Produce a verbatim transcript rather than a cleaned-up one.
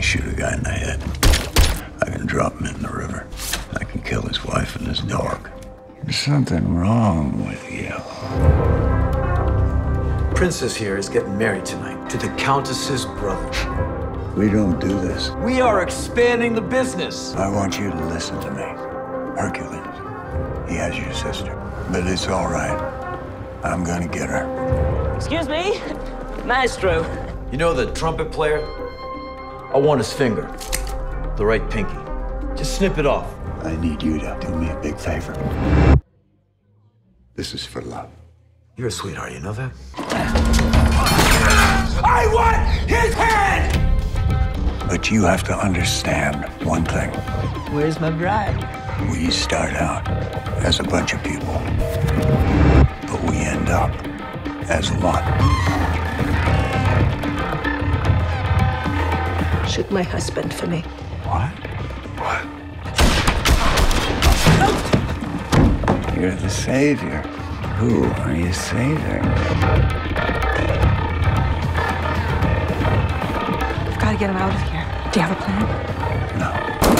me shoot a guy in the head. I can drop him in the river. I can kill his wife and his dog. There's something wrong with you. Princess here is getting married tonight to the Countess's brother. We don't do this. We are expanding the business. I want you to listen to me. Hercules, he has your sister, but it's all right. I'm gonna get her. Excuse me? Maestro. You know the trumpet player? I want his finger, the right pinky. Just snip it off. I need you to do me a big favor. This is for love. You're a sweetheart, you know that? I want his hand! But you have to understand one thing. Where's my bride? We start out as a bunch of people, but we end up as one. Shoot my husband for me. What? What? Oh. You're the savior. Who are you saving? Get him out of here. Do you have a plan? No.